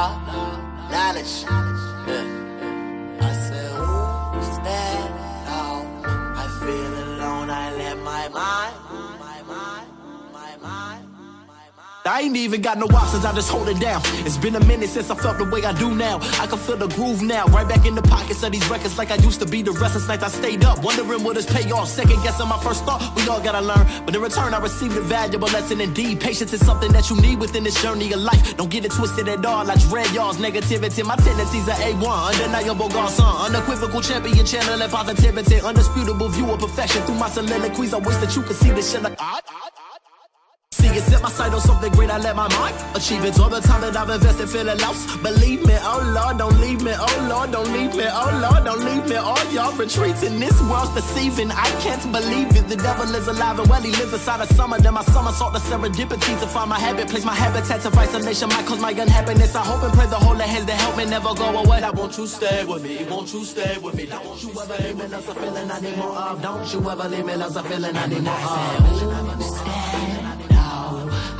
law, knowledge. I said, who's that? Now I feel alone, I let my mind, I ain't even got no options, I just hold it down. It's been a minute since I felt the way I do now. I can feel the groove now, right back in the pockets of these records like I used to be. The restless nights I stayed up, wondering will this pay off. Second guessing my first thought, we all gotta learn. But in return I received a valuable lesson indeed. Patience is something that you need within this journey of life. Don't get it twisted at all, I dread y'all's negativity. My tendencies are A1, undeniable godson, unequivocal champion, channeling positivity. Undisputable view of perfection, through my soliloquies I wish that you could see this shit like See, it set my sight on something great, I let my mind achieve it. All the time that I've invested, feeling lost. Believe me, oh Lord, don't leave me, oh Lord, don't leave me, oh Lord, don't leave me. All y'all retreating, this world's deceiving, I can't believe it. The devil is alive and well, he lives inside of summer. Then my summer sought the serendipity to find my habit. Place my habitat of isolation, might cause my unhappiness. I hope and pray the holy hands that help me never go away. Now won't you stay with me, won't you stay with me. Now won't you ever leave me, that's a feeling I need more of. Don't you ever leave me, that's a feeling I need more of.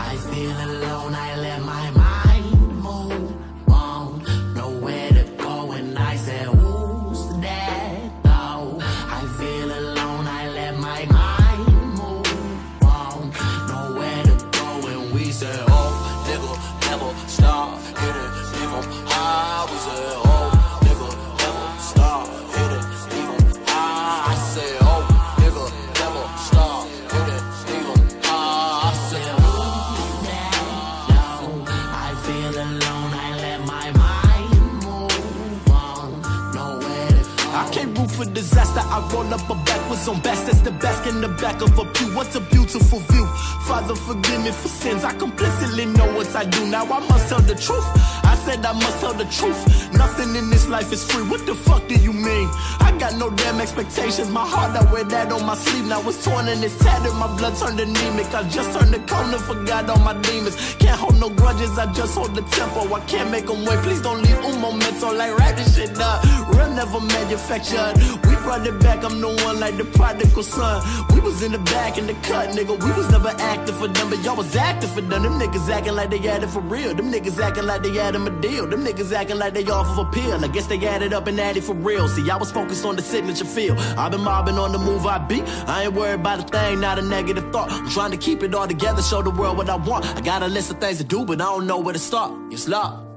I feel alone, I let my mind move on. Nowhere to go and I said, who's that though? I feel alone, I let my mind move on. Nowhere to go and we said, oh, nigga, never stop, hit it, leave 'em high. We said, oh, nigga, never stop, hit it, leave 'em high. I said, oh, nigga, never stop, hit it, leave 'em high. I said, for disaster, I roll up a backwards on best. That's the best in the back of a pew. What a beautiful view. Father, forgive me for sins. I complicitly know what I do. Now I must tell the truth. I said I must tell the truth. Nothing in this life is free. What the fuck do you mean? I got no damn expectations. My heart, I wear that on my sleeve. Now it's torn and it's tattered. My blood turned anemic. I just turned the corner, forgot all my demons. Can't hold no grudges. I just hold the tempo. I can't make them wait. Please don't leave un momento. Like wrap this shit up. Real never manufactured. We brought it back, I'm the one like the prodigal son. We was in the back in the cut, nigga. We was never acting for them, but y'all was acting for them. Them niggas acting like they had it for real. Them niggas acting like they had them a deal. Them niggas acting like they off of a pill. I guess they added up and added for real. See, I was focused on the signature feel. I've been mobbing on the move I be. I ain't worried about a thing, not a negative thought. I'm trying to keep it all together, show the world what I want. I got a list of things to do, but I don't know where to start. It's locked.